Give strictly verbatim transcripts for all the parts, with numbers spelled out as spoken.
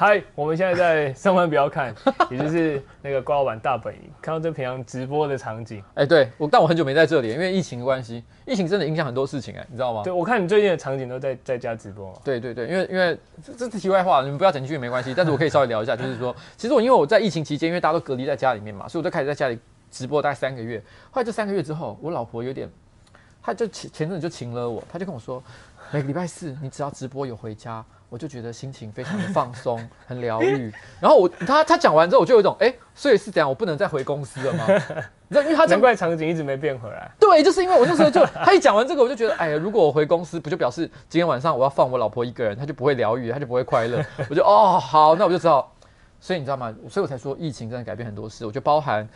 嗨，我们现在在上班不要看，也就是那个瓜老板大本营，看到这平常直播的场景。哎、欸，对我，但我很久没在这里，因为疫情的关系，疫情真的影响很多事情、欸，哎，你知道吗？对，我看你最近的场景都在在家直播嘛。对对对，因为因为这是题外话，你们不要整进去也没关系，但是我可以稍微聊一下，就是说，其实我因为我在疫情期间，因为大家都隔离在家里面嘛，所以我就开始在家里直播大概三个月。后来这三个月之后，我老婆有点，她就前前阵子就情勒我，她就跟我说，每个礼拜四你只要直播有回家。我就觉得心情非常的放松，很疗愈。然后我他他讲完之后，我就有一种哎、欸，所以是怎样？我不能再回公司了吗？你知道，因为他难怪场景一直没变回来。对，就是因为我那时候就他一讲完这个，我就觉得哎呀，如果我回公司，不就表示今天晚上我要放我老婆一个人，她就不会疗愈，她就不会快乐。我就哦好，那我就知道。所以你知道吗？所以我才说疫情真的改变很多事。我就包含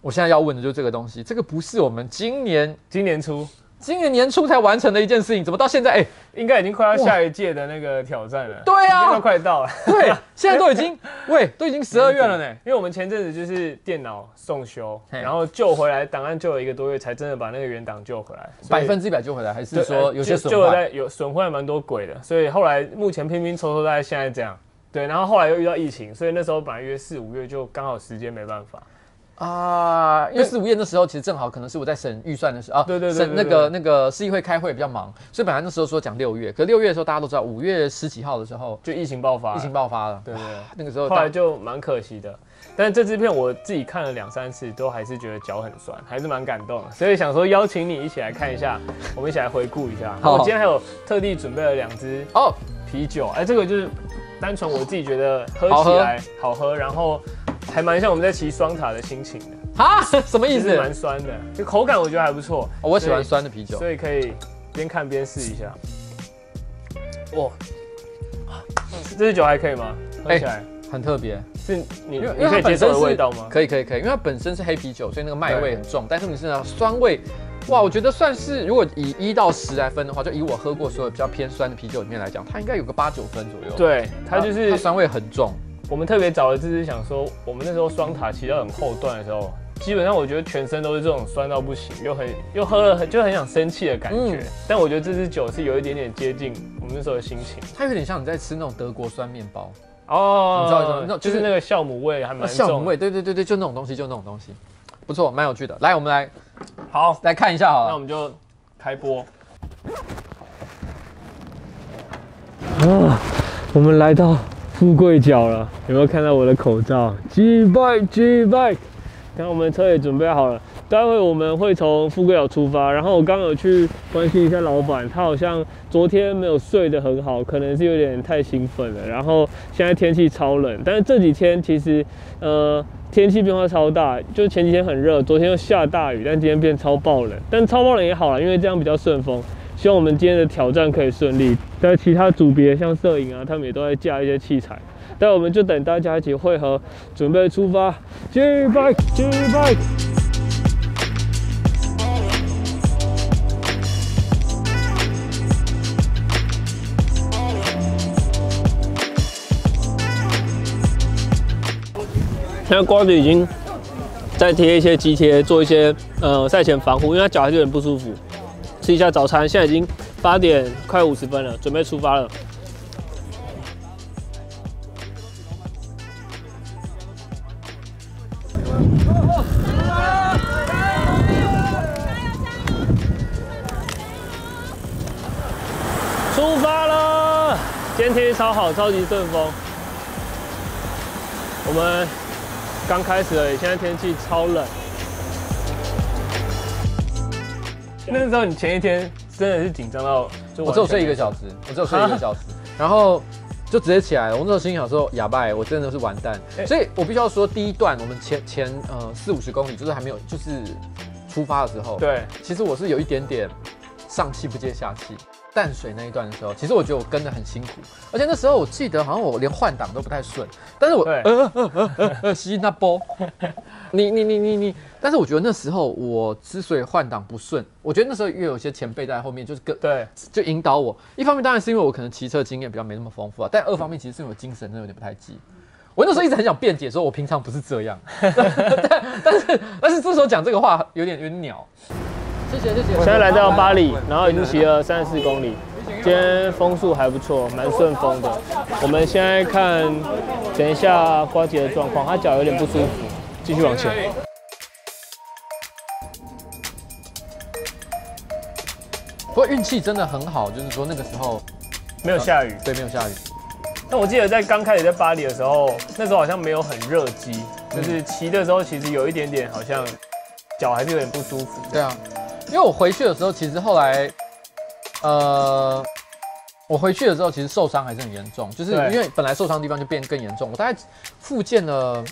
我现在要问的就是这个东西，这个不是我们今年今年初。今年年初才完成的一件事情，怎么到现在？哎、欸，应该已经快要下一届的那个挑战了。对啊，都快到了。对，现在都已经，喂，都已经十二月了呢。因为我们前阵子就是电脑送修，然后救回来，档案救了一个多月，才真的把那个原档救回来。百分之一百救回来，还是说有些损坏？救了有损坏蛮多鬼的，所以后来目前拼拼凑凑大概现在这样。对，然后后来又遇到疫情，所以那时候本来约四五月就刚好时间没办法。啊，因为四五月那时候其实正好可能是我在审预算的时候啊，对对对，审那个那个市议会开会比较忙，所以本来那时候说讲六月，可六月的时候大家都知道，五月十几号的时候就疫情爆发，疫情爆发了，对对，那个时候后来就蛮可惜的。但是这支片我自己看了两三次，都还是觉得脚很酸，还是蛮感动的，所以想说邀请你一起来看一下，我们一起来回顾一下。好，我今天还有特地准备了两支哦啤酒，哎，这个就是单纯我自己觉得喝起来好喝，然后。还蛮像我们在骑双塔的心情的啊？什么意思？蛮酸的，就口感我觉得还不错、哦。我喜欢酸的啤酒，所以可以边看边试一下。哇，这支酒还可以吗？喝起来、欸、很特别，是你你可以接受的味道吗？可以可以可以，因为它本身是黑啤酒，所以那个麦味很重，但是你是那酸味。哇，我觉得算是，如果以一到十来分的话，就以我喝过所有比较偏酸的啤酒里面来讲，它应该有个八九分左右。对，它就是它酸味很重。我们特别找了这支，想说我们那时候双塔骑到很后段的时候，基本上我觉得全身都是这种酸到不行，又很又喝了很就很想生气的感觉。嗯、但我觉得这支酒是有一点点接近我们那时候的心情，它有点像你在吃那种德国酸面包哦，你知道那就是那个酵母味还蛮重的，酵母味，对对对对，就那种东西，就那种东西，不错，蛮有趣的。来，我们来好来看一下好了，那我们就开播。啊，我们来到。富贵角了，有没有看到我的口罩？击败击败！看我们车也准备好了，待会我们会从富贵角出发。然后我刚有去关心一下老板，他好像昨天没有睡得很好，可能是有点太兴奋了。然后现在天气超冷，但是这几天其实呃天气变化超大，就前几天很热，昨天又下大雨，但今天变超爆冷。但超爆冷也好了，因为这样比较顺风。希望我们今天的挑战可以顺利。但其他组别像摄影啊，他们也都在架一些器材。但我们就等大家一起汇合，准备出发。G-Bike G-Bike。现在瓜子已经在贴一些肌贴，做一些呃赛前防护，因为他脚还是有点不舒服。吃一下早餐，现在已经八点快五十分了，准备出发了。出发了！今天天气超好，超级顺风。我们刚开始而已，现在天气超冷。那时候你前一天真的是紧张到，我只有睡一个小时，我只有睡一个小时，然后就直接起来了。我那时候心想说，哑巴，我真的是完蛋。所以我必须要说，第一段我们前前呃四五十公里，就是还没有就是出发的时候，对，其实我是有一点点上气不接下气。淡水那一段的时候，其实我觉得我跟得很辛苦，而且那时候我记得好像我连换挡都不太顺，但是我呃呃呃呃吸那波，你你你你你，但是我觉得那时候我之所以换挡不顺，我觉得那时候又有些前辈在后面，就是跟对就引导我，一方面当然是因为我可能骑车经验比较没那么丰富啊，但二方面其实是因为我精神真的有点不太济。我那时候一直很想辩解，说我平常不是这样，但但是但是这时候讲这个话有点有点鸟。谢谢谢谢。现在来到巴黎，然后已经骑了三十四公里，今天风速还不错，蛮顺风的。我们现在看，等一下瓜姐的状况，她脚有点不舒服，继续往前。 不过运气真的很好，就是说那个时候没有下雨、啊，对，没有下雨。但我记得在刚开始在巴黎的时候，那时候好像没有很热机，就是骑的时候其实有一点点好像脚还是有点不舒服。对啊，因为我回去的时候，其实后来，呃，我回去的时候其实受伤还是很严重，就是因为本来受伤的地方就变更严重，我大概复健了。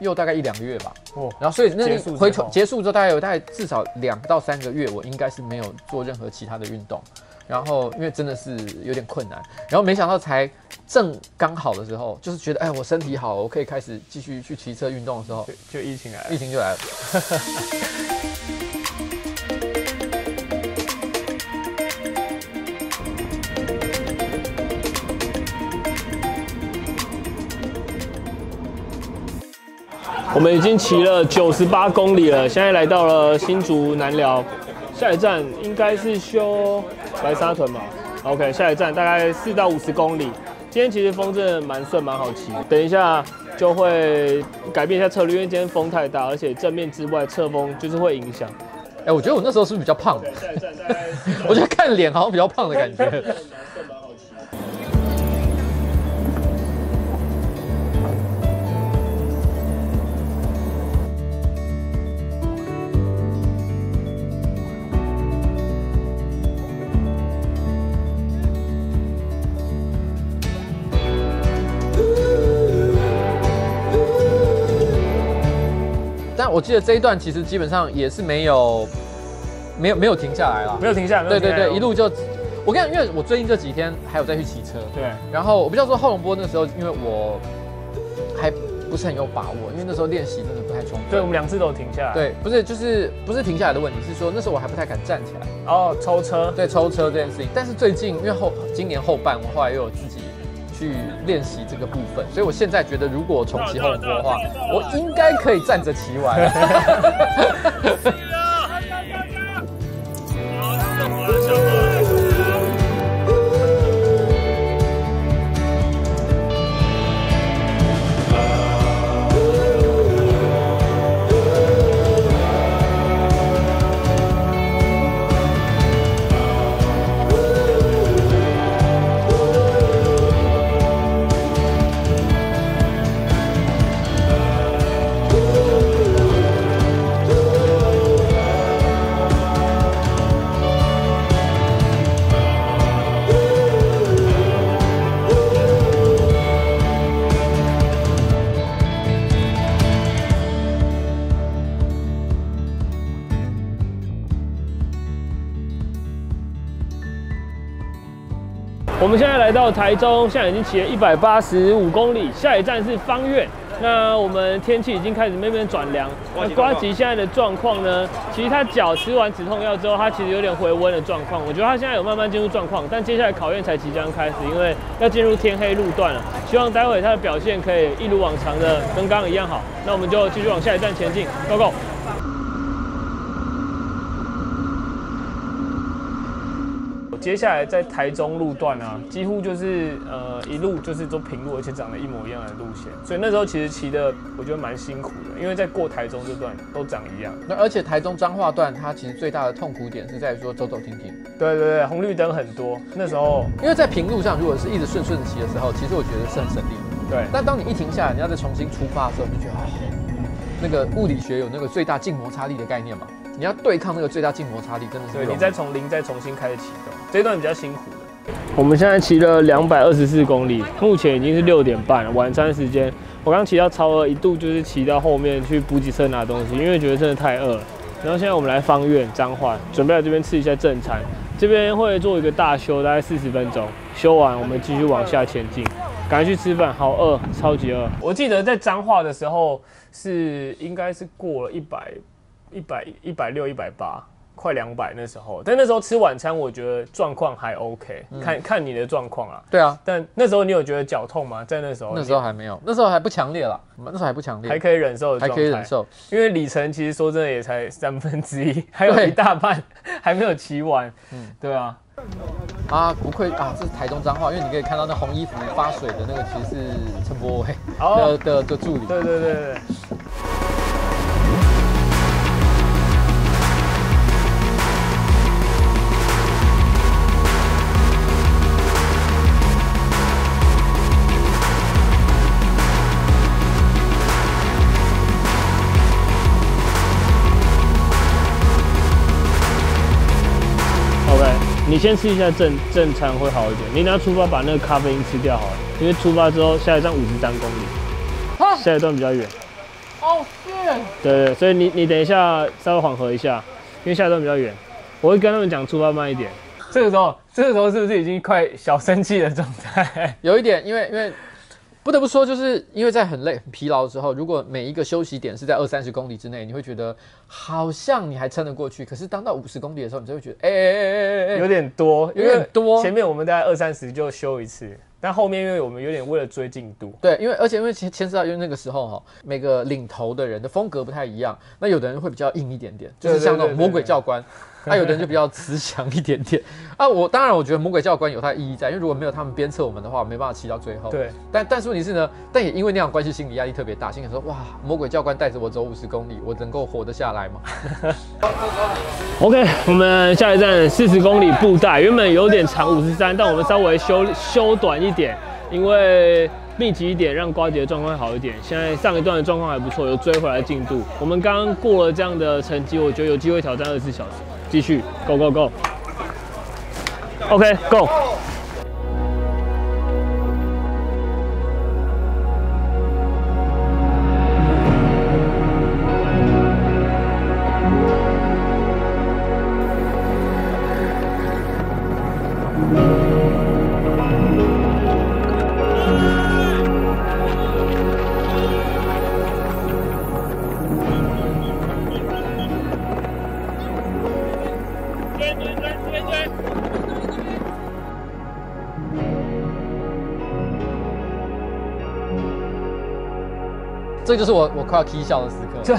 又大概一两个月吧，哦，然后所以那你回头结束之后，大概有大概至少两到三个月，我应该是没有做任何其他的运动，然后因为真的是有点困难，然后没想到才正刚好的时候，就是觉得哎，我身体好，我可以开始继续去骑车运动的时候，就疫情来了，疫情就来了。我们已经骑了九十八公里了，现在来到了新竹南寮，下一站应该是修白沙屯吧。OK， 下一站大概四到五十公里。今天其实风真的蛮顺，蛮好骑。等一下就会改变一下策略，因为今天风太大，而且正面之外侧风就是会影响。哎、欸，我觉得我那时候是不是比较胖？下一站大概，我觉得看脸好像比较胖的感觉。 我记得这一段其实基本上也是没有，没有没有停下来了，没有停下来，对对对，一路就，我跟你讲，因为我最近这几天还有再去骑车，对，然后我不知道说后龙波那时候，因为我还不是很有把握，因为那时候练习真的不太充分，对，我们两次都有停下来，对，不是就是不是停下来的问题，是说那时候我还不太敢站起来，哦，抽车，对，抽车这件事情，但是最近因为后今年后半，我后来又有自己。 去练习这个部分，所以我现在觉得，如果重骑后龙波的话，我应该可以站着骑完。我们现在来到台中，现在已经骑了一百八十五公里，下一站是芳苑。那我们天气已经开始慢慢转凉。那呱吉现在的状况呢？其实他脚吃完止痛药之后，他其实有点回温的状况。我觉得他现在有慢慢进入状况，但接下来考验才即将开始，因为要进入天黑路段了。希望待会他的表现可以一如往常的跟刚刚一样好。那我们就继续往下一站前进 ，Go Go！ 接下来在台中路段啊，几乎就是呃一路就是都平路，而且长得一模一样的路线，所以那时候其实骑的我觉得蛮辛苦的，因为在过台中这段都长一样。那而且台中彰化段它其实最大的痛苦点是在于说走走停停。对对对，红绿灯很多。那时候因为在平路上，如果是一直顺顺的骑的时候，其实我觉得是很省力的。对。但当你一停下来，你要再重新出发的时候，就觉得啊，那个物理学有那个最大静摩擦力的概念嘛。 你要对抗那个最大静摩擦力，真的是对你再从零再重新开始启动，这一段比较辛苦的。我们现在骑了两百二十四公里，目前已经是六点半了，晚餐时间。我刚骑到超饿，一度就是骑到后面去补给车拿东西，因为觉得真的太饿了。然后现在我们来芳苑彰化，准备来这边吃一下正餐，这边会做一个大修，大概四十分钟，修完我们继续往下前进。 赶快去吃饭，好饿，超级饿。我记得在彰化的时候是应该是过了一百。 一百一百六一百八，快两百那时候，但那时候吃晚餐，我觉得状况还 OK，、嗯、看看你的状况啊。对啊，但那时候你有觉得脚痛吗？在那时候，那时候还没有，那时候还不强烈啦，那时候还不强烈，还可以忍受的状态，还可以忍受。因为里程其实说真的也才三分之一，还有一大半还没有骑完。嗯，对啊。啊，不愧啊，这是台中彰化，因为你可以看到那红衣服发水的那个，其实是陈柏惟的、oh, 的, 的助理。对对对对。你先吃一下正正餐会好一点。你等下出发把那个咖啡因吃掉好了，因为出发之后下一站五十三公里，下一段比较远。哦，是。对对，所以你你等一下稍微缓和一下，因为下一段比较远。我会跟他们讲出发慢一点。这个时候，这个时候是不是已经快小生气的状态？有一点，因为因为不得不说，就是因为在很累、很疲劳之后，如果每一个休息点是在二三十公里之内，你会觉得好像你还撑得过去。可是当到五十公里的时候，你就会觉得，哎哎哎哎，有点多，有点多。前面我们大概二三十就休一次，但后面因为我们有点为了追进度，对，因为而且因为牵牵涉到因为那个时候哈，每个领头的人的风格不太一样，那有的人会比较硬一点点，就是像那种魔鬼教官。啊，有的人就比较慈祥一点点啊。我当然，我觉得魔鬼教官有它的意义在，因为如果没有他们鞭策我们的话，没办法骑到最后。对。但但是问题是呢，但也因为那样关系，心理压力特别大，心里说哇，魔鬼教官带着我走五十公里，我能够活得下来吗？OK， 我们下一站四十公里布袋，原本有点长五十三，但我们稍微修修短一点，因为密集一点，让瓜姐的状况好一点。现在上一段的状况还不错，有追回来进度。我们刚刚过了这样的成绩，我觉得有机会挑战二十四小时。继续 ，Go Go Go。OK Go。这就是我我快要起笑的时刻。对，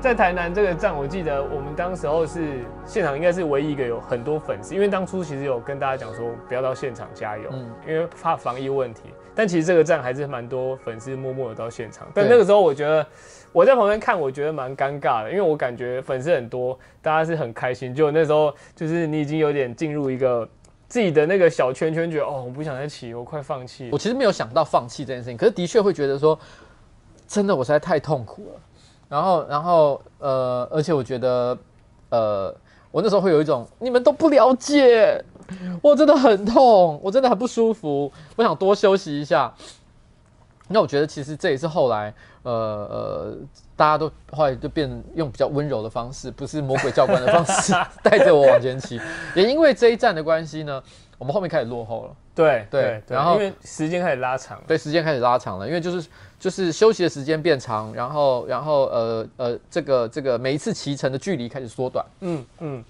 在台南这个站，我记得我们当时候是现场应该是唯一一个有很多粉丝，因为当初其实有跟大家讲说不要到现场加油，嗯、因为怕防疫问题。但其实这个站还是蛮多粉丝默默的到现场。但那个时候我觉得我在旁边看，我觉得蛮尴尬的，因为我感觉粉丝很多，大家是很开心。就那时候就是你已经有点进入一个自己的那个小圈圈，觉得哦我不想再骑，我快放弃。我其实没有想到放弃这件事情，可是的确会觉得说。真的，我实在太痛苦了。然后，然后，呃，而且我觉得，呃，我那时候会有一种你们都不了解，我真的很痛，我真的很不舒服，我想多休息一下。那我觉得其实这也是后来，呃呃，大家都后来就变用比较温柔的方式，不是魔鬼教官的方式带着我往前骑。也因为这一站的关系呢，我们后面开始落后了。对对，然后因为时间开始拉长了，对，时间开始拉长了，因为就是就是休息的时间变长，然后然后呃呃，这个这个每一次骑乘的距离开始缩短，嗯嗯。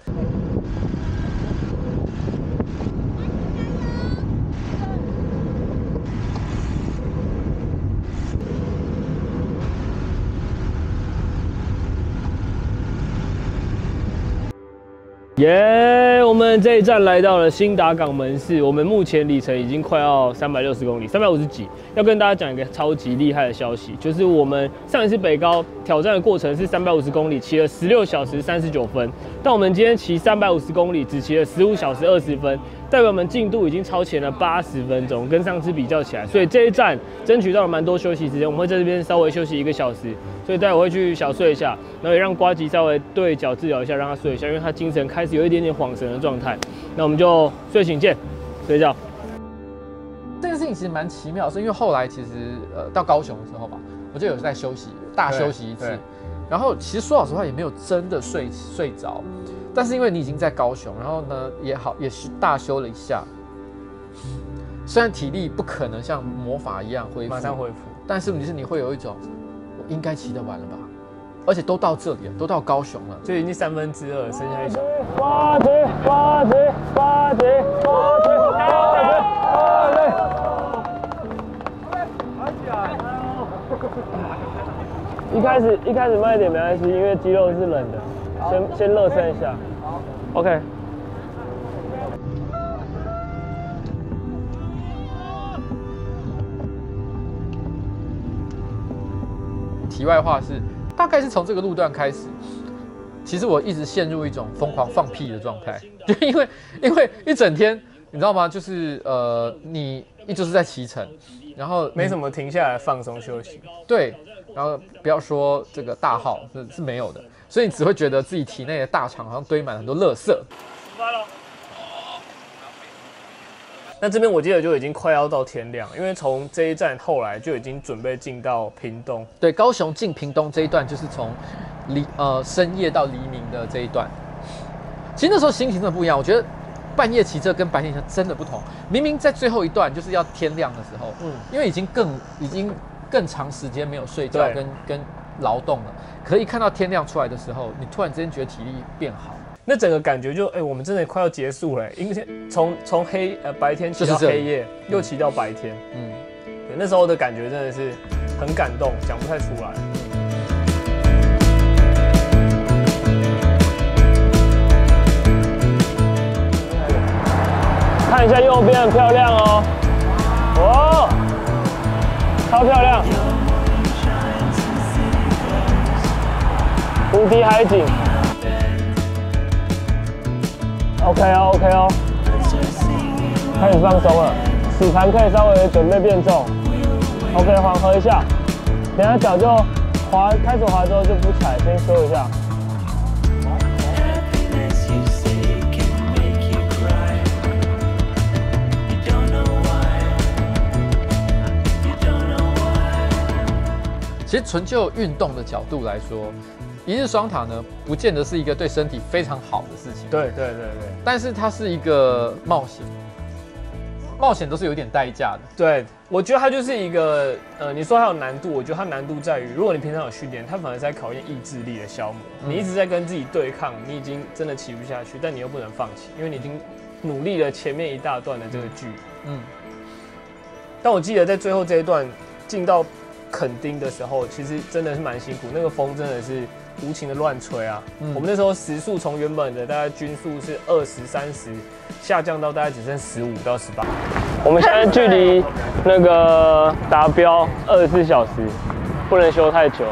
耶！ Yeah, 我们这一站来到了新达港门市，我们目前里程已经快要三百六十公里，三百五十几。要跟大家讲一个超级厉害的消息，就是我们上一次北高挑战的过程是三百五十公里，骑了十六小时三十九分，但我们今天骑三百五十公里只骑了十五小时二十分，代表我们进度已经超前了八十分钟，跟上次比较起来，所以这一站争取到了蛮多休息时间，我们会在这边稍微休息一个小时，所以待会会去小睡一下，然后也让呱吉稍微对脚治疗一下，让他睡一下，因为他精神开。有一点点恍神的状态，那我们就睡醒见，睡觉。这个事情其实蛮奇妙，是因为后来其实呃到高雄的时候吧，我就有在休息，大休息一次。然后其实说老实话也没有真的睡睡着，但是因为你已经在高雄，然后呢也好也是大休了一下，虽然体力不可能像魔法一样恢复，马上恢复，但是问题是你会有一种我应该骑得完了吧。而且都到这里了，都到高雄了，所以已经三分之二，剩下一小。八级，八级，八级，八级，八级，八级，一开始一开始慢一点没关系，因为肌肉是冷的，先先热身一下。好 ，OK。题外话是，大概是从这个路段开始，其实我一直陷入一种疯狂放屁的状态，就因为因为一整天，你知道吗？就是呃，你一直是在骑乘，然后没什么停下来放松休息。对，然后不要说这个大号是是没有的，所以你只会觉得自己体内的大肠好像堆满很多垃圾。出发了。 那这边我记得就已经快要到天亮，因为从这一站后来就已经准备进到屏东。对，高雄进屏东这一段就是从黎呃深夜到黎明的这一段。其实那时候心情真的不一样，我觉得半夜骑车跟白天骑车真的不同。明明在最后一段就是要天亮的时候，嗯，因为已经更已经更长时间没有睡觉跟跟劳动了，可以看到天亮出来的时候，你突然之间觉得体力变好。 那整个感觉就，哎、欸，我们真的快要结束了、欸，因为从从黑呃白天骑到黑夜，又骑到白天，嗯，对，那时候的感觉真的是很感动，讲不太出来。看一下右边，很漂亮哦，哇，超漂亮，无敌海景。 OK 哦 ，OK 哦，开始放松了，洗盘可以稍微准备变重 ，OK 缓和一下，等下脚就滑，开始滑之后就不踩，先收一下。其实纯就运动的角度来说。 一日双塔呢，不见得是一个对身体非常好的事情。对对对对，但是它是一个冒险，冒险都是有点代价的。对，我觉得它就是一个，呃，你说它有难度，我觉得它难度在于，如果你平常有训练，它反而在考验意志力的消磨。嗯、你一直在跟自己对抗，你已经真的骑不下去，但你又不能放弃，因为你已经努力了前面一大段的这个距离。嗯。但我记得在最后这一段进到垦丁的时候，其实真的是蛮辛苦，那个风真的是。 无情的乱吹啊！嗯、我们那时候时速从原本的大概均速是二十三十，下降到大概只剩十五到十八。我们现在距离那个达标二十四小时，不能休太久，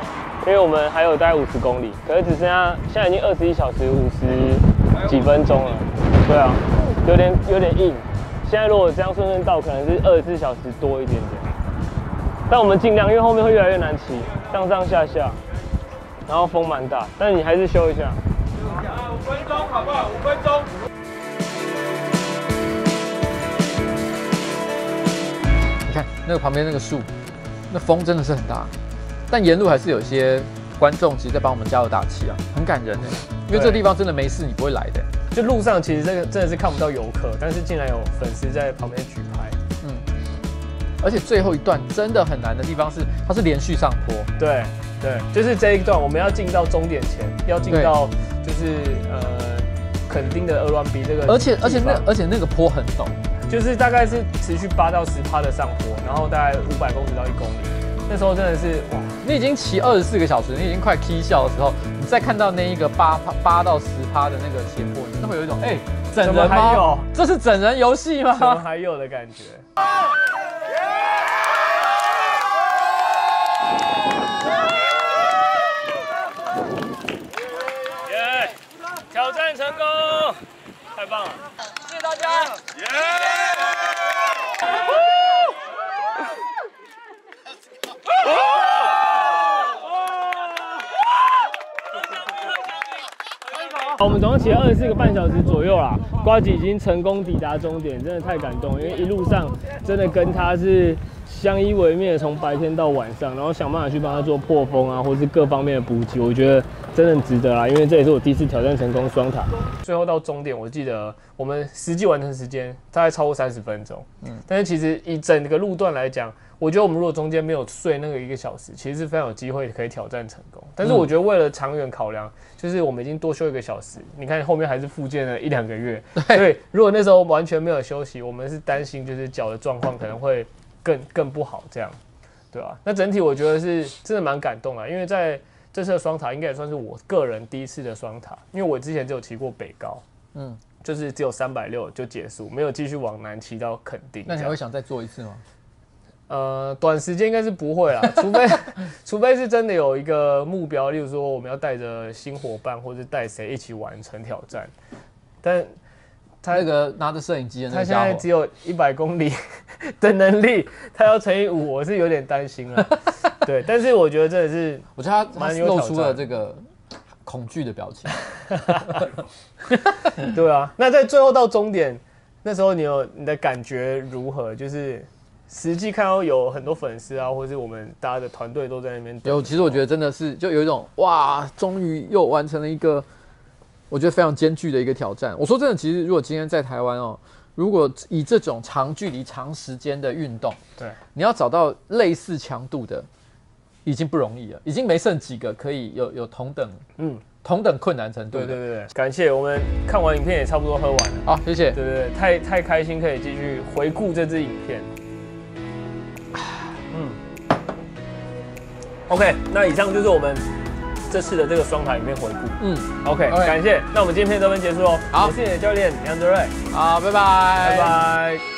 因为我们还有大概五十公里，可是只剩下现在已经二十一小时五十几分钟了。对啊，有点有点硬。现在如果这样顺顺道，可能是二十四小时多一点点。但我们尽量，因为后面会越来越难骑，上上下下。 然后风蛮大，但你还是修一下。啊，五分钟好不好？五分钟。你看那个旁边那个树，那风真的是很大，但沿路还是有一些观众其实在帮我们加油打气啊，很感人哎。因为这地方真的没事，你不会来的。就路上其实这个真的是看不到游客，但是竟然有粉丝在旁边举牌。嗯。而且最后一段真的很难的地方是，它是连续上坡。对。 对，就是这一段，我们要进到终点前，要进到就是呃，垦丁的二段 B 这个而，而且而且那而且那个坡很陡，就是大概是持续八到十趴的上坡，然后大概五百公尺到一公里。那时候真的是哇，你已经骑二十四个小时，你已经快起笑的时候，你再看到那一个八八到十趴的那个斜坡，你真的会有一种哎，整人还有，这是整人游戏吗？怎么还有的感觉。挑战成功，太棒了！谢谢大家。耶！我们总共骑了二十四个半小时左右啦，呱吉已经成功抵达终点，真的太感动，因为一路上真的跟他是相依为命，从白天到晚上，然后想办法去帮他做破风啊，或是各方面的补给，我觉得。 真的值得啦，因为这也是我第一次挑战成功双塔。最后到终点，我记得我们实际完成时间大概超过三十分钟。嗯，但是其实以整个路段来讲，我觉得我们如果中间没有睡那个一个小时，其实是非常有机会可以挑战成功。但是我觉得为了长远考量，就是我们已经多休一个小时，你看后面还是复健了一两个月，所以如果那时候完全没有休息，我们是担心就是脚的状况可能会更更不好这样，对吧、啊？那整体我觉得是真的蛮感动啦，因为在。 这次的双塔应该也算是我个人第一次的双塔，因为我之前只有骑过北高，嗯，就是只有三百六就结束，没有继续往南骑到垦丁。那你还会想再做一次吗？呃，短时间应该是不会啦，除非除非是真的有一个目标，例如说我们要带着新伙伴或者带谁一起完成挑战。但他那个拿着摄影机的那个家伙，他现在只有一百公里的能力，他要乘以五，我是有点担心了。对，但是我觉得真的是，我觉得他露出了这个恐惧的表情。对啊，那在最后到终点那时候，你有你的感觉如何？就是。 实际看到有很多粉丝啊，或是我们大家的团队都在那边。有，其实我觉得真的是，就有一种哇，终于又完成了一个，我觉得非常艰巨的一个挑战。我说真的，其实如果今天在台湾哦，如果以这种长距离、长时间的运动，对，你要找到类似强度的，已经不容易了，已经没剩几个可以有有同等，嗯。 同等困难程度。对对对对，感谢我们看完影片也差不多喝完了。好，谢谢。对对对，太太开心可以继续回顾这支影片。嗯 ，OK， 那以上就是我们这次的这个双塔影片回顾。嗯 ，OK， 感谢。那我们今天片到这边结束哦。好，我是你的教练杨哲瑞。好，拜拜，拜拜。